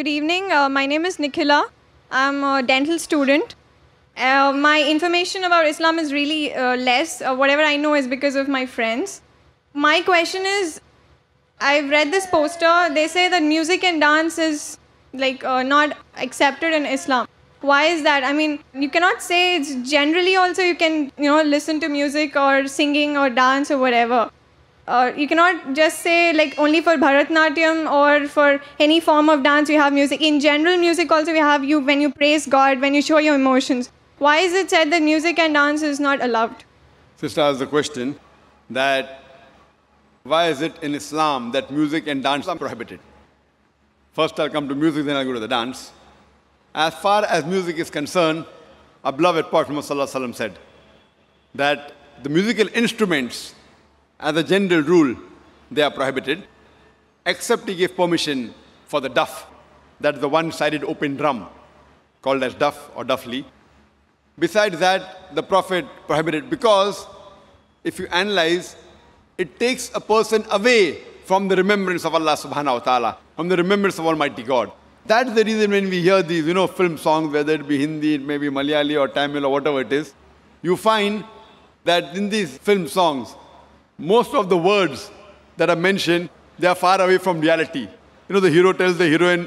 Good evening. My name is Nikhila. I'm a dental student. My information about Islam is really less. Whatever I know is because of my friends. My question is, I've read this poster. They say that music and dance is like not accepted in Islam. Why is that? I mean, you cannot say it's generally also you can, listen to music or singing or dance or whatever. You cannot just say like only for Bharat Natyam or for any form of dance we have music. In general music also we have when you praise God, when you show your emotions. Why is it said that music and dance is not allowed? Sister asked the question that why is it in Islam that music and dance are prohibited? First I'll come to music, then I'll go to the dance. As far as music is concerned, our beloved Prophet Muhammad Sallallahu Alaihi Wasallam said that the musical instruments, as a general rule, they are prohibited, except he gave permission for the duff, that is the one-sided open drum, called as duff or duffli. Besides that, the Prophet prohibited because, if you analyze, it takes a person away from the remembrance of Allah subhanahu wa ta'ala, from the remembrance of Almighty God. That's the reason when we hear these, film songs, whether it be Hindi, it may be Malayali or Tamil or whatever it is, you find that in these film songs, most of the words that are mentioned, they are far away from reality. The hero tells the heroine,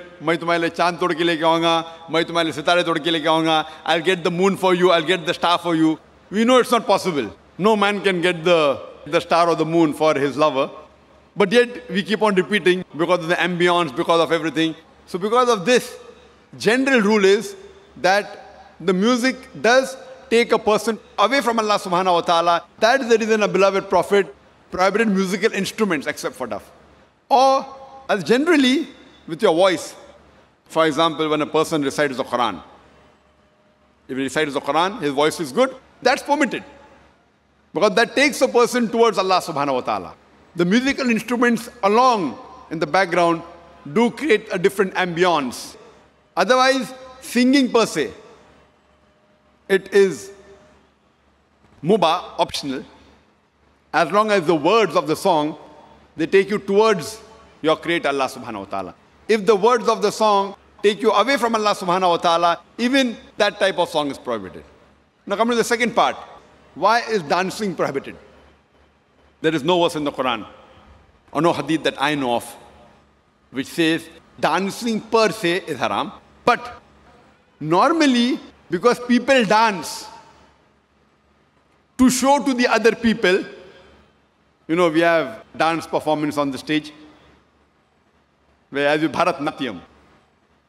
I'll get the moon for you, I'll get the star for you. We know it's not possible. No man can get the star or the moon for his lover. But yet, we keep on repeating because of the ambience, because of everything. So because of this, general rule is that the music does take a person away from Allah subhanahu wa ta'ala. That is the reason a beloved Prophet prohibited musical instruments except for duff. Or as generally with your voice. For example, when a person recites the Quran. If he recites the Quran, his voice is good, that's permitted. Because that takes a person towards Allah subhanahu wa ta'ala. The musical instruments along in the background do create a different ambience. Otherwise, singing per se, it is mubah, optional, as long as the words of the song, they take you towards your Creator Allah subhanahu wa ta'ala. If the words of the song take you away from Allah subhanahu wa ta'ala, even that type of song is prohibited. Now come to the second part. Why is dancing prohibited? There is no verse in the Quran or no hadith that I know of which says dancing per se is haram. But normally, because people dance to show to the other people. We have dance performance on the stage, where as you Bharat Natyam.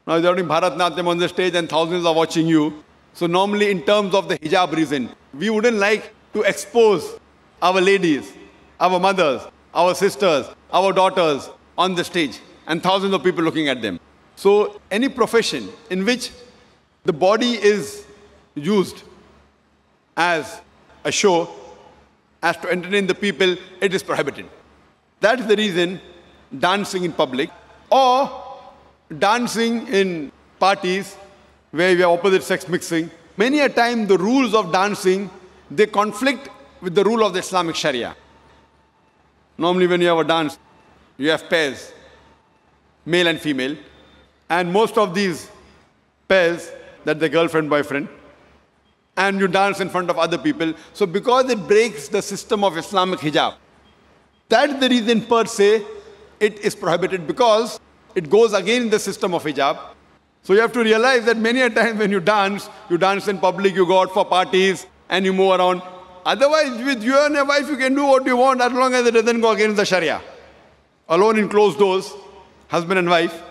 Now you are doing Bharat Natyam on the stage and thousands are watching you. So normally in terms of the hijab reason, we wouldn't like to expose our ladies, our mothers, our sisters, our daughters on the stage and thousands of people looking at them. So any profession in which the body is used as a show, as to entertain the people, it is prohibited. That is the reason dancing in public or dancing in parties where we have opposite sex mixing. Many a time the rules of dancing, they conflict with the rule of the Islamic Sharia. Normally when you have a dance, you have pairs, male and female, and most of these pairs, that the girlfriend, boyfriend, and you dance in front of other people. So because it breaks the system of Islamic hijab, that's the reason per se it is prohibited because it goes against the system of hijab. So you have to realize that many a time when you dance in public, you go out for parties and you move around. Otherwise, with you and your wife, you can do what you want as long as it doesn't go against the Sharia. Alone in closed doors, husband and wife,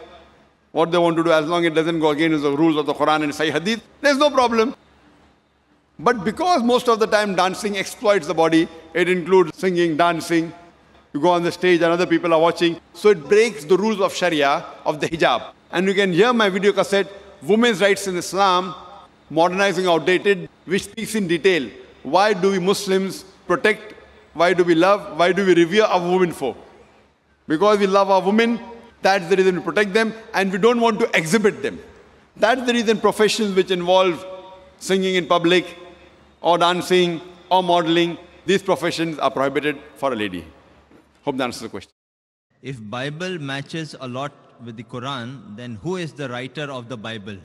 what they want to do, as long as it doesn't go against the rules of the Quran and Sahih Hadith, there's no problem. But because most of the time dancing exploits the body, it includes singing, dancing, you go on the stage and other people are watching, so it breaks the rules of Sharia, of the hijab. And you can hear my video cassette, Women's Rights in Islam, Modernizing Outdated, which speaks in detail. Why do we Muslims protect, why do we love, why do we revere our women for? Because we love our women, that's the reason we protect them, and we don't want to exhibit them. That's the reason professions which involve singing in public, or dancing, or modeling, these professions are prohibited for a lady. Hope that answers the question. If Bible matches a lot with the Quran, then who is the writer of the Bible?